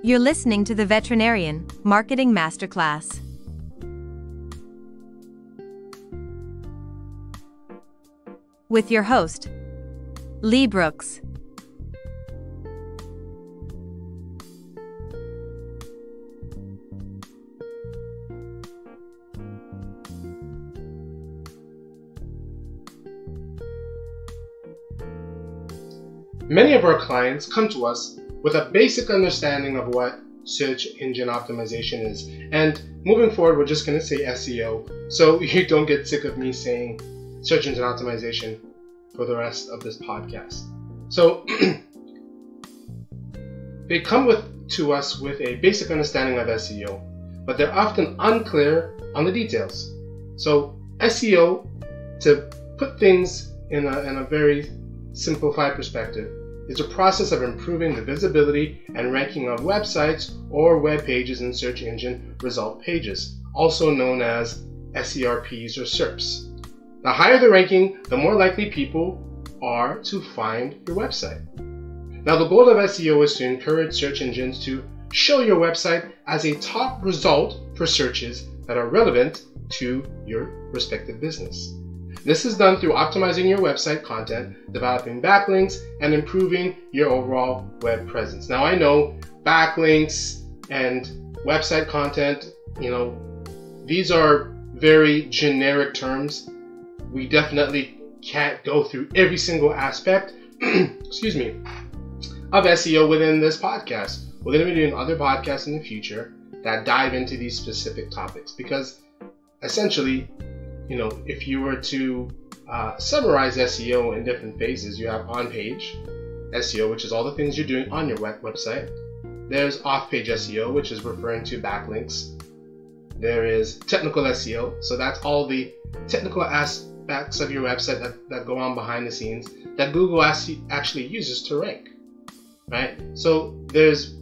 You're listening to the Veterinarian Marketing Masterclass. With your host, Lee Brooks. Many of our clients come to us with a basic understanding of what search engine optimization is. And moving forward, we're just going to say SEO, so you don't get sick of me saying search engine optimization for the rest of this podcast. So they come to us with a basic understanding of SEO, but they're often unclear on the details. So SEO, to put things in a very simplified perspective, is a process of improving the visibility and ranking of websites or web pages in search engine result pages, also known as SERPs or SERPs. The higher the ranking, the more likely people are to find your website. Now, the goal of SEO is to encourage search engines to show your website as a top result for searches that are relevant to your respective business. This is done through optimizing your website content, developing backlinks, and improving your overall web presence. Now, I know backlinks and website content, these are very generic terms. We definitely can't go through every single aspect excuse me, of SEO within this podcast. We're going to be doing other podcasts in the future that dive into these specific topics, because essentially, if you were to summarize SEO in different phases, you have on-page SEO, which is all the things you're doing on your website. There's off-page SEO, which is referring to backlinks. There is technical SEO, so that's all the technical aspects of your website that go on behind the scenes that Google actually uses to rank, right? So there's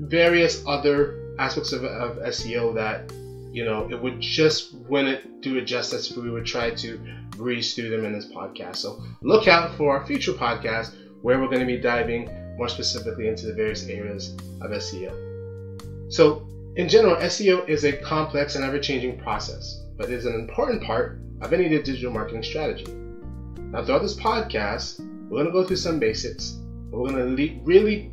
various other aspects of SEO that, wouldn't do it justice if we would try to breeze through them in this podcast. So look out for our future podcast where we're going to be diving more specifically into the various areas of SEO. So in general, SEO is a complex and ever-changing process, but is an important part of any digital marketing strategy. Now, throughout this podcast, we're going to go through some basics, but we're going to really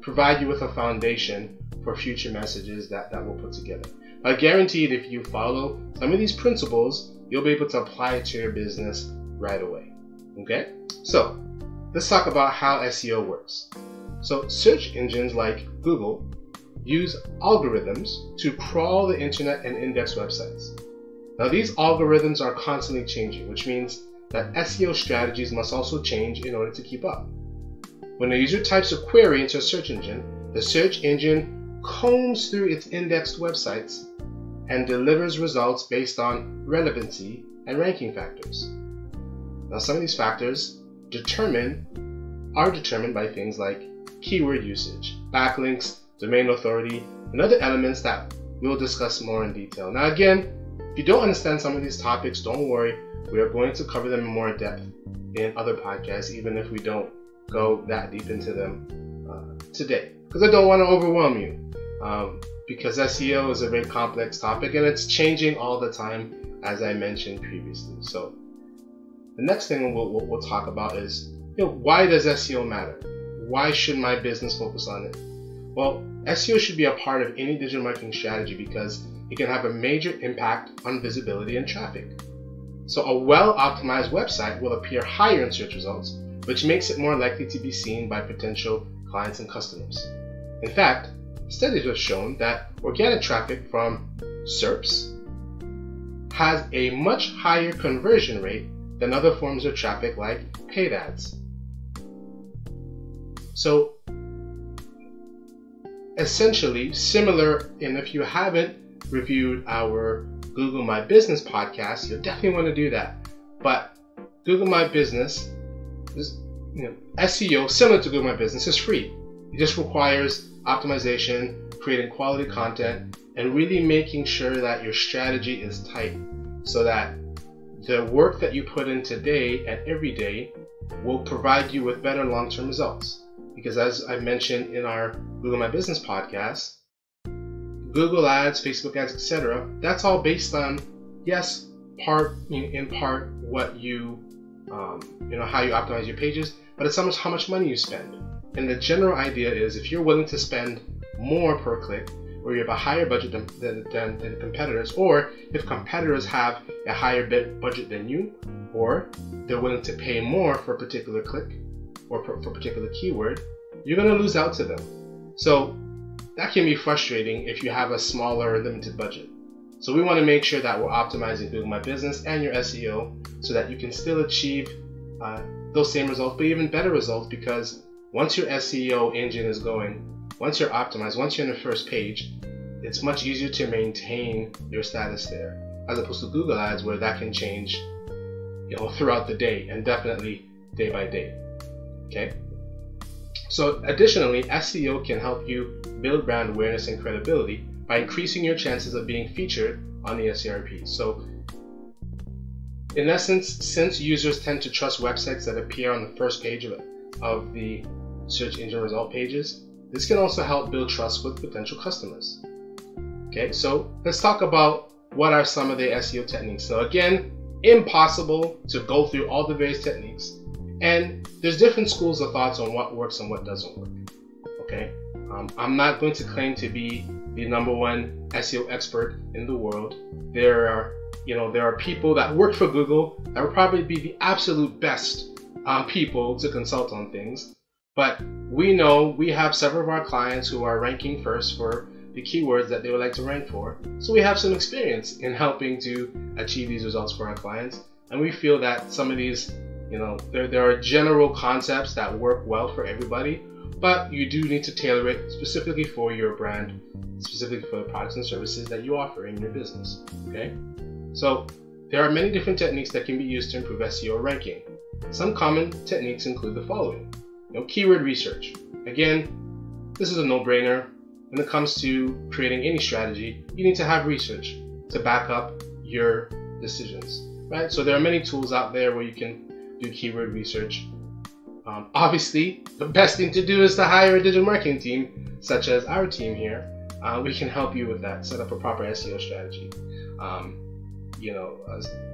provide you with a foundation for future messages that we'll put together. I guarantee that if you follow some of these principles, you'll be able to apply it to your business right away. Okay? So let's talk about how SEO works. So search engines like Google use algorithms to crawl the internet and index websites. Now, these algorithms are constantly changing, which means that SEO strategies must also change in order to keep up. When a user types a query into a search engine, the search engine combs through its indexed websites and delivers results based on relevancy and ranking factors. Now, some of these factors are determined by things like keyword usage, backlinks, domain authority, and other elements that we'll discuss more in detail. Now, again, if you don't understand some of these topics, don't worry. We are going to cover them in more depth in other podcasts, even if we don't go that deep into them today, because I don't want to overwhelm you, because SEO is a very complex topic and it's changing all the time, as I mentioned previously. So the next thing we'll talk about is, why does SEO matter? Why should my business focus on it? Well, SEO should be a part of any digital marketing strategy because it can have a major impact on visibility and traffic. So a well-optimized website will appear higher in search results, which makes it more likely to be seen by potential clients and customers. In fact, studies have shown that organic traffic from SERPs has a much higher conversion rate than other forms of traffic like paid ads. So essentially, similar, and if you haven't reviewed our Google My Business podcast, you'll definitely want to do that. But Google My Business is, SEO, similar to Google My Business, is free. It just requires optimization, creating quality content, and really making sure that your strategy is tight so that the work that you put in today and every day will provide you with better long-term results. because as I mentioned in our Google My Business podcast, Google Ads, Facebook Ads, etc., that's all based on, yes, in part what you, how you optimize your pages, but it's how much money you spend. And the general idea is if you're willing to spend more per click, or you have a higher budget than competitors, or if competitors have a higher budget than you, or they're willing to pay more for a particular click or for a particular keyword, you're going to lose out to them. So that can be frustrating if you have a smaller limited budget. So we want to make sure that we're optimizing Google My Business and your SEO so that you can still achieve those same results, but even better results, because once your SEO engine is going, once you're optimized, once you're on the first page, it's much easier to maintain your status there, as opposed to Google Ads, where that can change, throughout the day and definitely day by day. Okay. So additionally, SEO can help you build brand awareness and credibility by increasing your chances of being featured on the SERPs. So in essence, since users tend to trust websites that appear on the first page of the search engine result pages, this can also help build trust with potential customers. Okay, so let's talk about what are some of the SEO techniques. So again, impossible to go through all the various techniques, and there's different schools of thoughts on what works and what doesn't work. Okay, I'm not going to claim to be the #1 SEO expert in the world. There are people that work for Google that would probably be the absolute best people to consult on things. But we know we have several of our clients who are ranking first for the keywords that they would like to rank for. So we have some experience in helping to achieve these results for our clients. And we feel that some of these, there are general concepts that work well for everybody, but you do need to tailor it specifically for your brand, specifically for the products and services that you offer in your business, okay? So there are many different techniques that can be used to improve SEO ranking. Some common techniques include the following. Keyword research. Again, this is a no-brainer. When it comes to creating any strategy, you need to have research to back up your decisions, right? So there are many tools out there where you can do keyword research. Obviously, the best thing to do is to hire a digital marketing team, such as our team here. We can help you with that, set up a proper SEO strategy.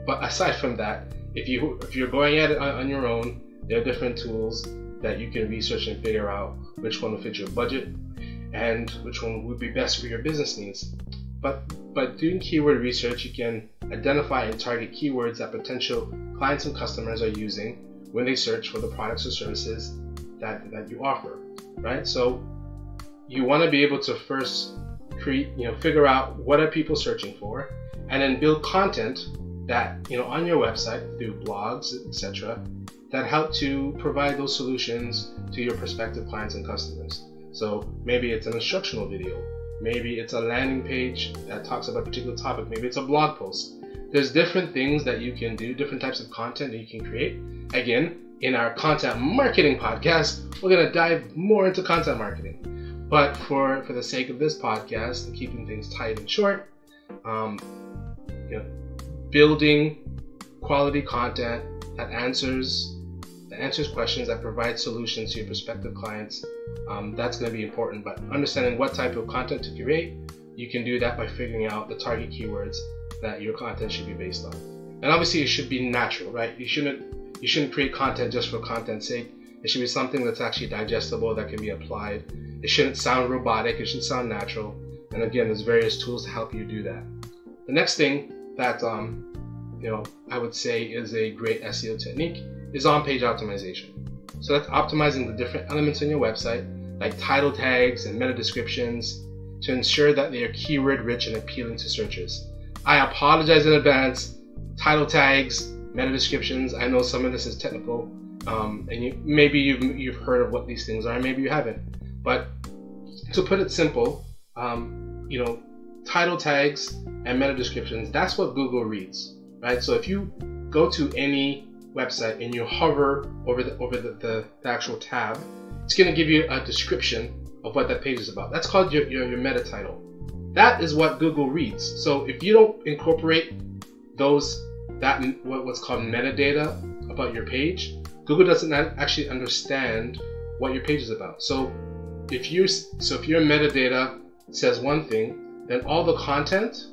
But aside from that, if you're going at it on your own, there are different tools that you can research and figure out which one will fit your budget and which one would be best for your business needs. But by doing keyword research, you can identify and target keywords that potential clients and customers are using when they search for the products or services that you offer, right? So you want to be able to first figure out what are people searching for, and then build content that, on your website through blogs, etc., that help to provide those solutions to your prospective clients and customers. So maybe it's an instructional video, maybe it's a landing page that talks about a particular topic, maybe it's a blog post. There's different things that you can do, different types of content that you can create. Again, in our content marketing podcast, we're gonna dive more into content marketing. But for the sake of this podcast, and keeping things tight and short, building quality content that answers questions, that provide solutions to your prospective clients. That's going to be important, but understanding what type of content to create, you can do that by figuring out the target keywords that your content should be based on. And obviously it should be natural, right? You shouldn't create content just for content's sake. It should be something that's actually digestible, that can be applied. It shouldn't sound robotic, it should sound natural. And again, there's various tools to help you do that. The next thing that I would say is a great SEO technique is on-page optimization. So that's optimizing the different elements in your website, like title tags and meta descriptions, to ensure that they are keyword rich and appealing to searchers. I apologize in advance. Title tags, meta descriptions, I know some of this is technical, and maybe you've heard of what these things are, maybe you haven't. But to put it simple, title tags and meta descriptions, that's what Google reads. Right? So if you go to any website and you hover over the actual tab, it's going to give you a description of what that page is about. That's called your meta title. That is what Google reads. So if you don't incorporate what's called metadata about your page, Google doesn't actually understand what your page is about. So if your metadata says one thing, then all the content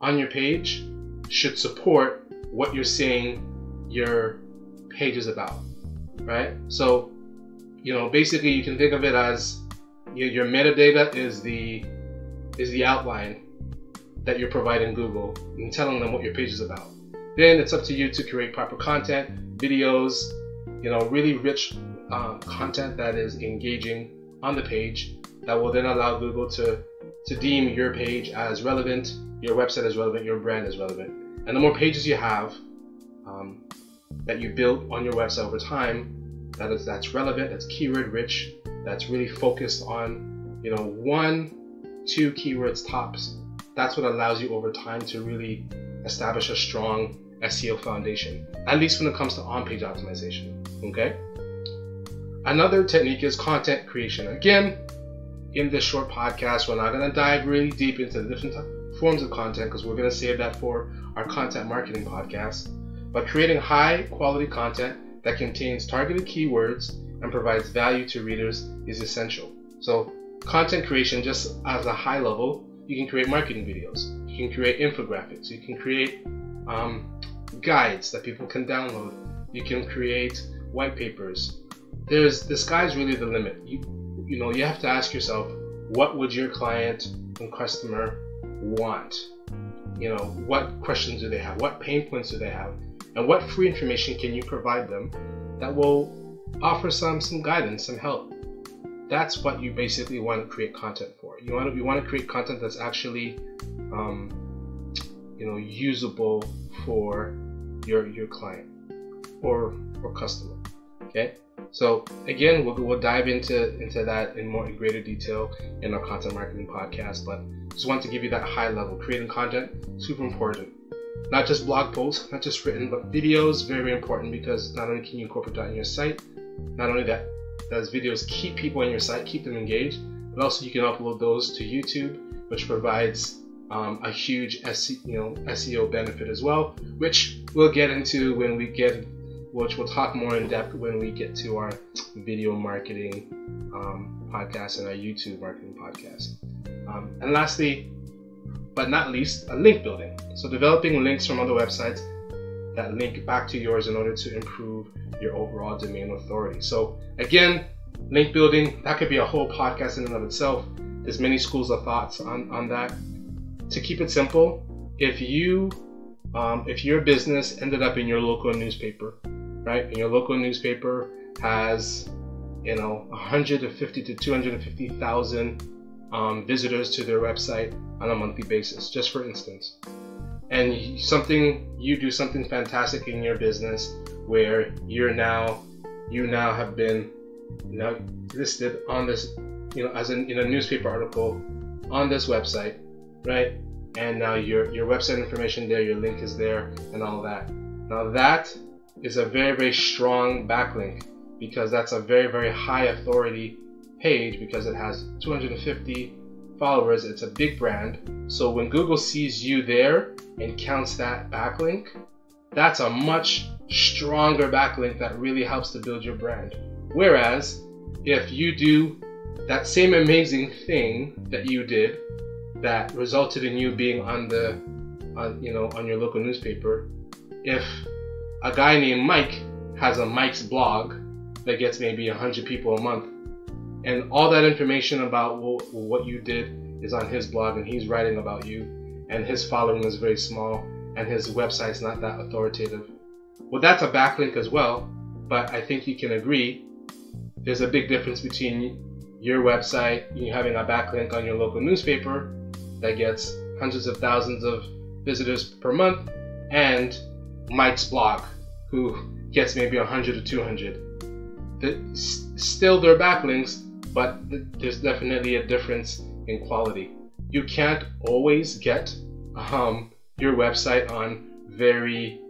on your page should support what you're saying your page is about, right? So, you know, basically you can think of it as, you know, your metadata is the outline that you're providing Google and telling them what your page is about. Then it's up to you to create proper content, videos, you know, really rich content that is engaging on the page that will then allow Google to deem your page as relevant, your website is relevant, your brand is relevant. And the more pages you have that you build on your website over time, that's relevant, that's keyword rich, that's really focused on, you know, 1-2 keywords tops. That's what allows you over time to really establish a strong SEO foundation, at least when it comes to on-page optimization, okay? Another technique is content creation. Again, in this short podcast, we're not going to dive really deep into the different forms of content because we're going to save that for our content marketing podcast. But creating high-quality content that contains targeted keywords and provides value to readers is essential. So content creation, just as a high level, you can create marketing videos, you can create infographics, you can create guides that people can download, you can create white papers. The sky's really the limit. You know, you have to ask yourself, what would your client and customer want? You know, what questions do they have? What pain points do they have? And what free information can you provide them that will offer some guidance, some help? That's what you basically want to create content for. You want to create content that's actually, you know, usable for your client or customer. Okay. So again, we'll dive into that in greater detail in our content marketing podcast. But just want to give you that high level. Creating content, super important. Not just blog posts, not just written, but videos, very important, because not only can you incorporate that in your site, not only that, those videos keep people on your site, keep them engaged, but also you can upload those to YouTube, which provides a huge SEO benefit as well, which we'll get into which we'll talk more in depth when we get to our video marketing podcast and our YouTube marketing podcast. And lastly, but not least, a link building. So developing links from other websites that link back to yours in order to improve your overall domain authority. So again, link building, that could be a whole podcast in and of itself. There's many schools of thoughts on that. To keep it simple, if your business ended up in your local newspaper, right? And your local newspaper has, you know, 150 to 250,000 visitors to their website on a monthly basis, just for instance. And you do something fantastic in your business where you now have been, you know, listed on this, you know, in a newspaper article on this website, right? And now your website information there, your link is there, and all that. Now that is a very, very strong backlink, because that's a very, very high authority page, because it has 250 followers. It's a big brand. So when Google sees you there and counts that backlink, that's a much stronger backlink that really helps to build your brand. Whereas if you do that same amazing thing that you did that resulted in you being on your local newspaper, if a guy named Mike has a Mike's blog that gets maybe 100 people a month, and all that information about what you did is on his blog, and he's writing about you, and his following is very small, and his website's not that authoritative, well, that's a backlink as well. But I think you can agree there's a big difference between your website, you having a backlink on your local newspaper that gets hundreds of thousands of visitors per month, and Mike's blog, who gets maybe 100 or 200. Still, they're backlinks, but there's definitely a difference in quality. You can't always get your website on very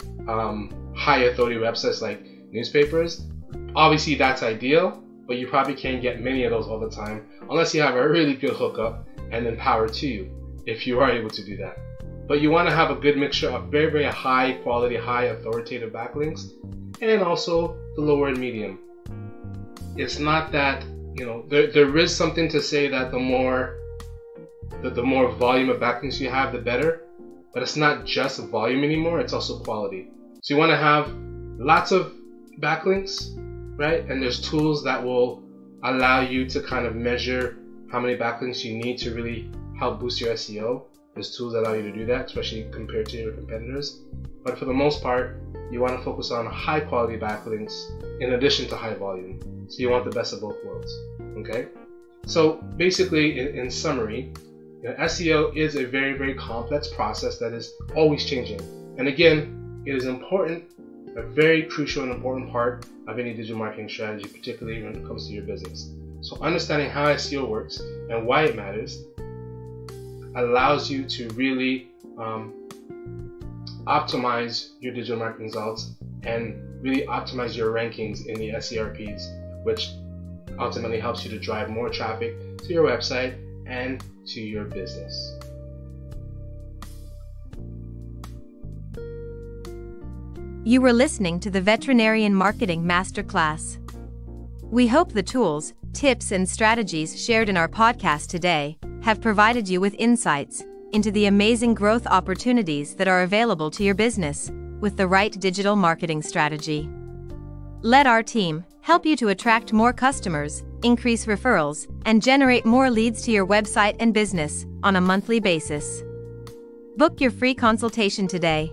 high authority websites like newspapers. Obviously, that's ideal, but you probably can't get many of those all the time unless you have a really good hookup and then power to you, if you are able to do that. But you want to have a good mixture of very, very high quality, high authoritative backlinks, and also the lower and medium. it's not that, you know, there is something to say that the more volume of backlinks you have, the better, but it's not just volume anymore, it's also quality. So you want to have lots of backlinks, right? And there's tools that will allow you to kind of measure how many backlinks you need to really help boost your SEO. There's tools that allow you to do that, especially compared to your competitors. But for the most part, you want to focus on high quality backlinks in addition to high volume. So you want the best of both worlds, okay? So basically, in summary, you know, SEO is a very, very complex process that is always changing. And again, it is important, a very crucial and important part of any digital marketing strategy, particularly when it comes to your business. So understanding how SEO works and why it matters allows you to really optimize your digital marketing results and really optimize your rankings in the SERPs, which ultimately helps you to drive more traffic to your website and to your business. You were listening to the Veterinarian Marketing Masterclass. We hope the tools, tips, and strategies shared in our podcast today have provided you with insights into the amazing growth opportunities that are available to your business with the right digital marketing strategy. Let our team help you to attract more customers, increase referrals, and generate more leads to your website and business on a monthly basis. Book your free consultation today.